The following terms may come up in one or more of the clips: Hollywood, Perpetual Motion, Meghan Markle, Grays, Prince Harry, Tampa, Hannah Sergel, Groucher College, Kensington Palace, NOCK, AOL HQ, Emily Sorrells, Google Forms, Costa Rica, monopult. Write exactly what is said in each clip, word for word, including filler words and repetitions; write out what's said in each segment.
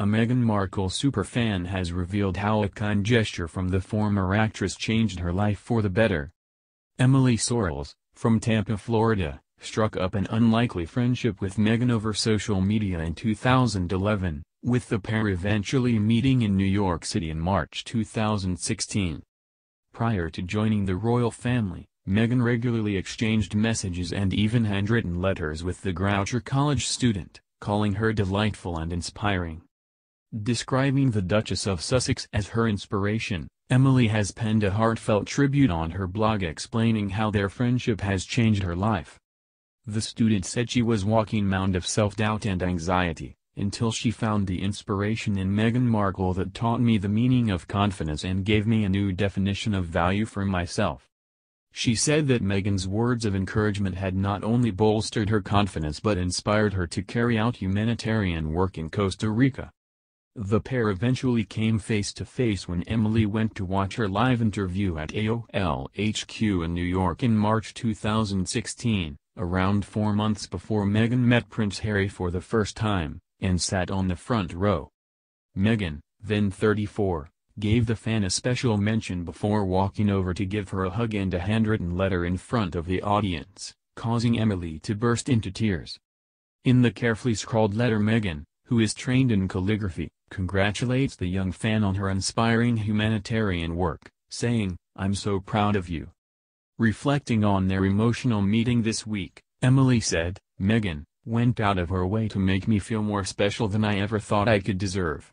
A Meghan Markle superfan has revealed how a kind gesture from the former actress changed her life for the better. Emily Sorrells, from Tampa, Florida, struck up an unlikely friendship with Meghan over social media in two thousand eleven, with the pair eventually meeting in New York City in March two thousand sixteen. Prior to joining the royal family, Meghan regularly exchanged messages and even handwritten letters with the Groucher College student, calling her delightful and inspiring. Describing the Duchess of Sussex as her inspiration, Emily has penned a heartfelt tribute on her blog explaining how their friendship has changed her life. The student said she was a walking mound of self-doubt and anxiety, until she found the inspiration in Meghan Markle that taught me the meaning of confidence and gave me a new definition of value for myself. She said that Meghan's words of encouragement had not only bolstered her confidence but inspired her to carry out humanitarian work in Costa Rica. The pair eventually came face to face when Emily went to watch her live interview at A O L H Q in New York in March two thousand sixteen, around four months before Meghan met Prince Harry for the first time, and sat on the front row. Meghan, then thirty-four, gave the fan a special mention before walking over to give her a hug and a handwritten letter in front of the audience, causing Emily to burst into tears. In the carefully scrawled letter, Meghan, who is trained in calligraphy, congratulates the young fan on her inspiring humanitarian work, saying, "I'm so proud of you." Reflecting on their emotional meeting this week, Emily said, "Meghan went out of her way to make me feel more special than I ever thought I could deserve."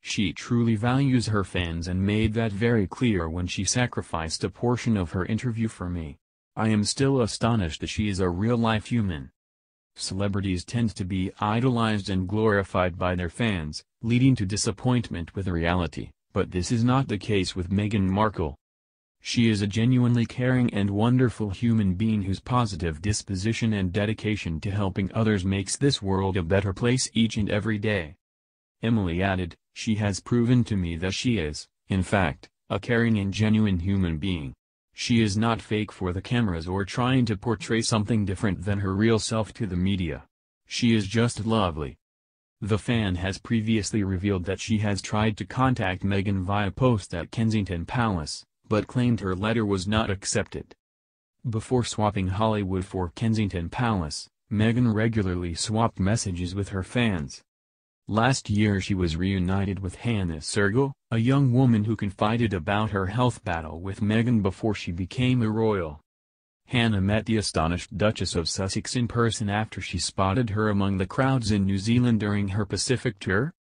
She truly values her fans and made that very clear when she sacrificed a portion of her interview for me. I am still astonished that she is a real-life human. Celebrities tend to be idolized and glorified by their fans, leading to disappointment with reality, but this is not the case with Meghan Markle. She is a genuinely caring and wonderful human being whose positive disposition and dedication to helping others makes this world a better place each and every day. Emily added, "She has proven to me that she is, in fact, a caring and genuine human being. She is not fake for the cameras or trying to portray something different than her real self to the media. She is just lovely." The fan has previously revealed that she has tried to contact Meghan via post at Kensington Palace, but claimed her letter was not accepted. Before swapping Hollywood for Kensington Palace, Meghan regularly swapped messages with her fans. Last year she was reunited with Hannah Sergel, a young woman who confided about her health battle with Meghan before she became a royal. Hannah met the astonished Duchess of Sussex in person after she spotted her among the crowds in New Zealand during her Pacific tour.